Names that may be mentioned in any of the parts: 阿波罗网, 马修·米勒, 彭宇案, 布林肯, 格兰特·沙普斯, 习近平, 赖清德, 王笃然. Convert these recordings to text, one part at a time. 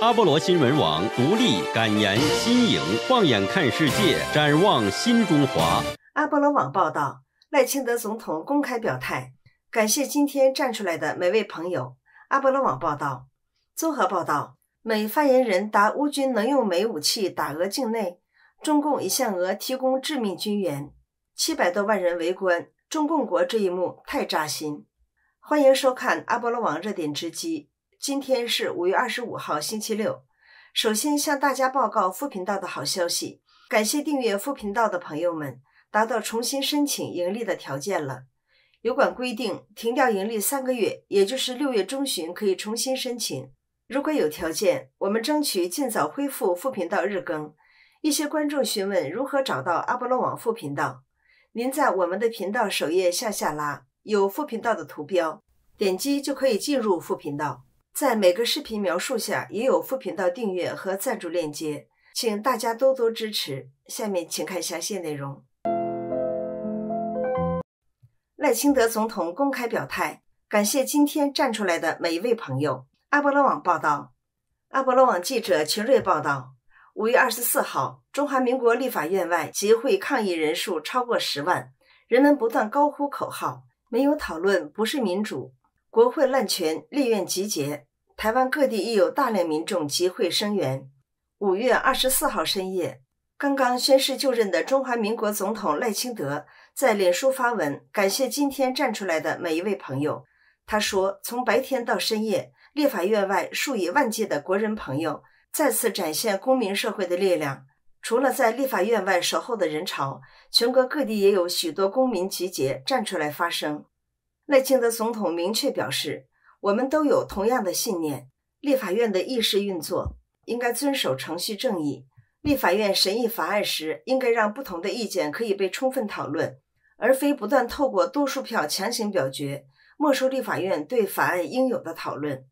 阿波罗新闻网独立、敢言、新颖，放眼看世界，展望新中华。阿波罗网报道，赖清德总统公开表态，感谢今天站出来的每位朋友。阿波罗网报道，综合报道，美发言人答乌军能用美武器打俄境内，中共已向俄提供致命军援，700多万人围观中共国这一幕太扎心。欢迎收看阿波罗网热点直击。今天是5月25号，星期六。首先向大家报告副频道的好消息，感谢订阅副频道的朋友们达到重新申请盈利的条件了。油管规定停掉盈利3个月，也就是6月中旬可以重新申请。如果有条件，我们争取尽早恢复副频道日更。一些观众询问如何找到阿波罗网副频道，您在我们的频道首页向下拉，有副频道的图标，点击就可以进入副频道。在每个视频描述下也有副频道订阅和赞助链接，请大家多多支持。下面请看详细内容。赖清德总统公开表态，感谢今天站出来的每一位朋友。阿波罗网报道，阿波罗网记者群瑞报道，5月24号，中华民国立法院外集会抗议人数超过10万，人们不断高呼口号，没有讨论不是民主，国会滥权，立院集结。台湾各地亦有大量民众集会声援。5月24号深夜，刚刚宣誓就任的中华民国总统赖清德在脸书发文，感谢今天站出来的每一位朋友。他说，从白天到深夜，立法院外数以万计的国人朋友再次展现公民社会的力量。除了在立法院外守候的人潮，全国各地也有许多公民集结站出来发声。赖清德总统明确表示，我们都有同样的信念，立法院的议事运作应该遵守程序正义，立法院审议法案时应该让不同的意见可以被充分讨论，而非不断透过多数票强行表决，没收立法院对法案应有的讨论。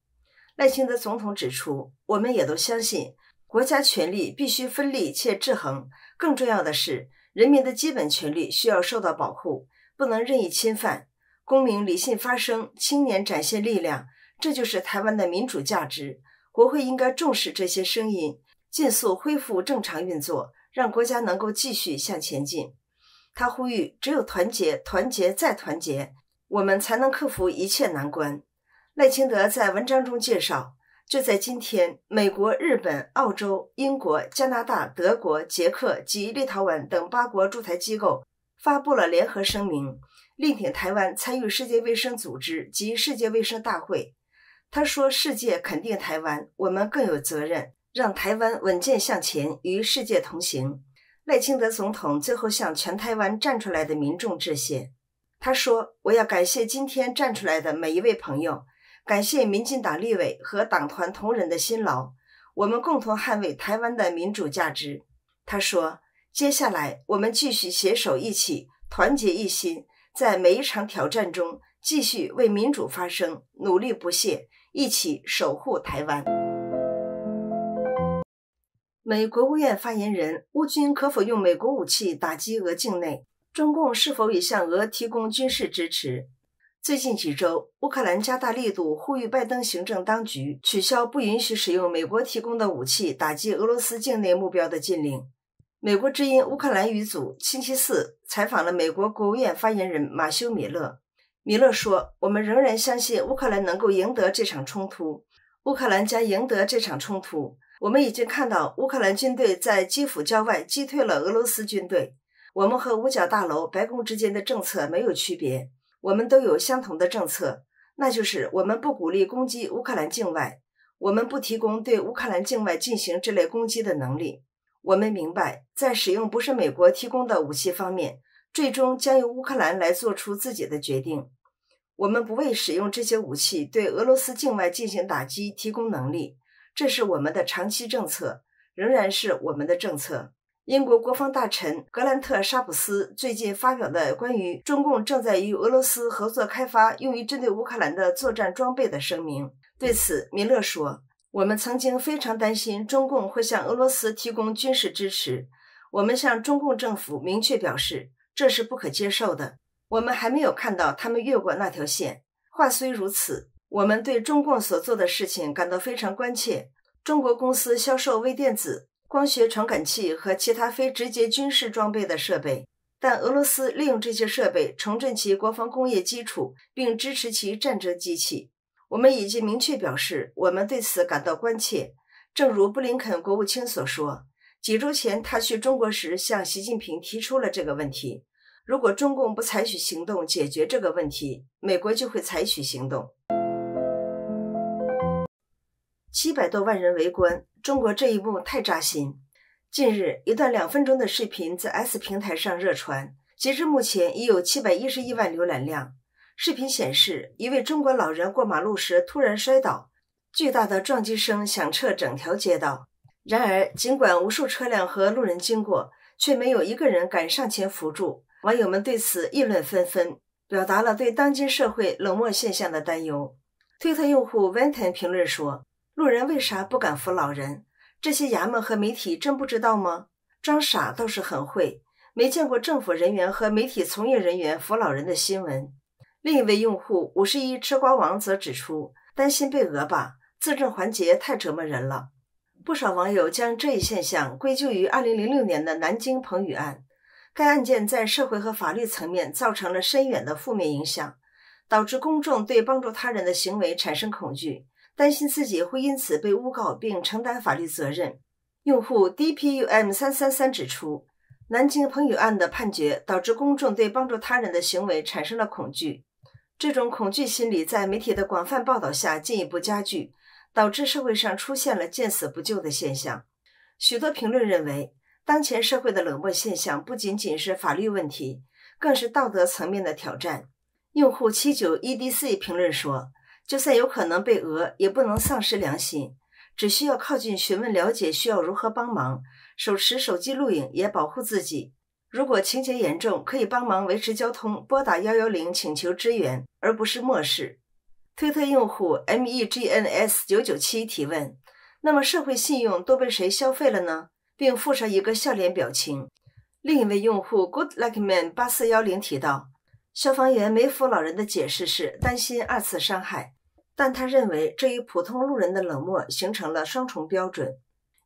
赖清德总统指出，我们也都相信国家权力必须分立且制衡，更重要的是人民的基本权利需要受到保护，不能任意侵犯。公民理性发声，青年展现力量，这就是台湾的民主价值。国会应该重视这些声音，尽速恢复正常运作，让国家能够继续向前进。他呼吁，只有团结、团结再团结，我们才能克服一切难关。赖清德在文章中介绍，就在今天，美国、日本、澳洲、英国、加拿大、德国、捷克及立陶宛等8国驻台机构发布了联合声明，力挺台湾参与世界卫生组织及世界卫生大会。他说，世界肯定台湾，我们更有责任让台湾稳健向前，与世界同行。赖清德总统最后向全台湾站出来的民众致谢。他说，我要感谢今天站出来的每一位朋友，感谢民进党立委和党团同仁的辛劳，我们共同捍卫台湾的民主价值。他说，接下来我们继续携手一起，团结一心，在每一场挑战中继续为民主发声，努力不懈，一起守护台湾。美国务院发言人，乌军可否用美国武器打击俄境内？中共是否已向俄提供军事支持？最近几周，乌克兰加大力度呼吁拜登行政当局取消不允许使用美国提供的武器打击俄罗斯境内目标的禁令。美国之音乌克兰语组星期四采访了美国国务院发言人马修·米勒。米勒说，我们仍然相信乌克兰能够赢得这场冲突，乌克兰将赢得这场冲突。我们已经看到乌克兰军队在基辅郊外击退了俄罗斯军队。我们和五角大楼、白宫之间的政策没有区别，我们都有相同的政策，那就是我们不鼓励攻击乌克兰境外，我们不提供对乌克兰境外进行这类攻击的能力。我们明白，在使用不是美国提供的武器方面，最终将由乌克兰来做出自己的决定。我们不为使用这些武器对俄罗斯境外进行打击提供能力，这是我们的长期政策，仍然是我们的政策。英国国防大臣格兰特·沙普斯最近发表的关于中共正在与俄罗斯合作开发用于针对乌克兰的作战装备的声明。对此，米勒说，我们曾经非常担心中共会向俄罗斯提供军事支持，我们向中共政府明确表示，这是不可接受的，我们还没有看到他们越过那条线。话虽如此，我们对中共所做的事情感到非常关切，中国公司销售微电子、光学传感器和其他非直接军事装备的设备，但俄罗斯利用这些设备重振其国防工业基础，并支持其战争机器。我们已经明确表示，我们对此感到关切。正如布林肯国务卿所说，几周前他去中国时向习近平提出了这个问题。如果中共不采取行动解决这个问题，美国就会采取行动。700多万人围观，中国这一幕太扎心。近日，一段2分钟的视频在 S 平台上热传，截至目前已有711万浏览量。视频显示，一位中国老人过马路时突然摔倒，巨大的撞击声响彻整条街道。然而，尽管无数车辆和路人经过，却没有一个人敢上前扶助。网友们对此议论纷纷，表达了对当今社会冷漠现象的担忧。推特用户 Vantan 评论说：“路人为啥不敢扶老人？这些衙门和媒体真不知道吗？装傻倒是很会，没见过政府人员和媒体从业人员扶老人的新闻。”另一位用户51吃瓜王则指出，担心被讹吧，字正环节太折磨人了。不少网友将这一现象归咎于2006年的南京彭宇案，该案件在社会和法律层面造成了深远的负面影响，导致公众对帮助他人的行为产生恐惧，担心自己会因此被诬告并承担法律责任。用户 DPUM333 指出，南京彭宇案的判决导致公众对帮助他人的行为产生了恐惧，这种恐惧心理在媒体的广泛报道下进一步加剧，导致社会上出现了见死不救的现象。许多评论认为，当前社会的冷漠现象不仅仅是法律问题，更是道德层面的挑战。用户 79EDC 评论说，就算有可能被讹，也不能丧失良心，只需要靠近询问了解需要如何帮忙，手持手机录影也保护自己。如果情节严重，可以帮忙维持交通，拨打110请求支援，而不是漠视。推特用户 MEGNS997 提问：那么社会信用都被谁消费了呢？并附上一个笑脸表情。另一位用户 GoodLikeman8410 提到，消防员没扶老人的解释是担心二次伤害，但他认为这与普通路人的冷漠形成了双重标准。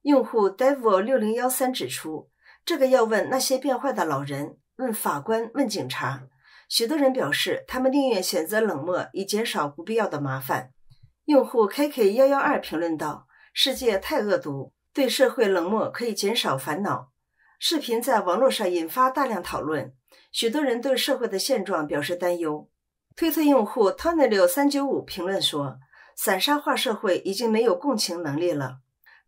用户 Devil6013 指出，这个要问那些变坏的老人，问法官，问警察。许多人表示，他们宁愿选择冷漠，以减少不必要的麻烦。用户 KK112 评论道：“世界太恶毒，对社会冷漠可以减少烦恼。”视频在网络上引发大量讨论，许多人对社会的现状表示担忧。推特用户 Tonelio395 评论说：“散沙化社会已经没有共情能力了。”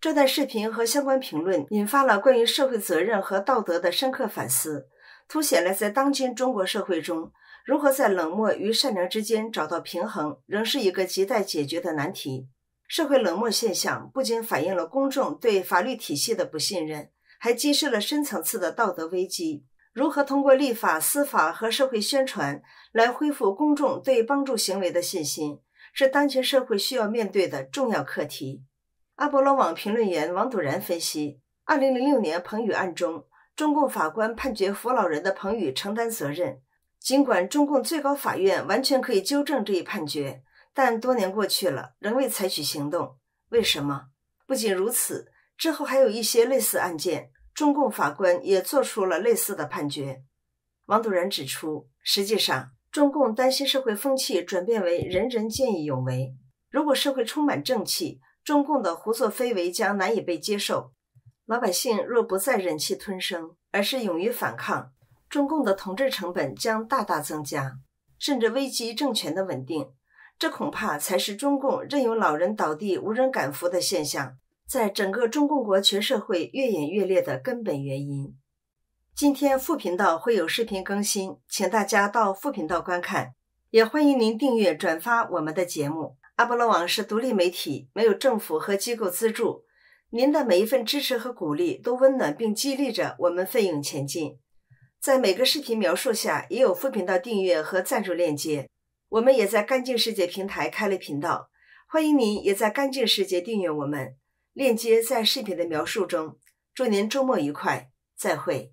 这段视频和相关评论引发了关于社会责任和道德的深刻反思。凸显了在当今中国社会中，如何在冷漠与善良之间找到平衡，仍是一个亟待解决的难题。社会冷漠现象不仅反映了公众对法律体系的不信任，还揭示了深层次的道德危机。如何通过立法、司法和社会宣传来恢复公众对帮助行为的信心，是当前社会需要面对的重要课题。阿波罗网评论员王笃然分析，2006年彭宇案中，中共法官判决扶老人的彭宇承担责任。尽管中共最高法院完全可以纠正这一判决，但多年过去了，仍未采取行动。为什么？不仅如此，之后还有一些类似案件，中共法官也做出了类似的判决。王笃然指出，实际上，中共担心社会风气转变为人人见义勇为。如果社会充满正气，中共的胡作非为将难以被接受。老百姓若不再忍气吞声，而是勇于反抗，中共的统治成本将大大增加，甚至危及政权的稳定。这恐怕才是中共任由老人倒地无人敢扶的现象，在整个中共国全社会越演越烈的根本原因。今天副频道会有视频更新，请大家到副频道观看，也欢迎您订阅转发我们的节目。阿波罗网是独立媒体，没有政府和机构资助，您的每一份支持和鼓励都温暖并激励着我们奋勇前进。在每个视频描述下也有副频道订阅和赞助链接，我们也在干净世界平台开了频道，欢迎您也在干净世界订阅我们，链接在视频的描述中。祝您周末愉快，再会。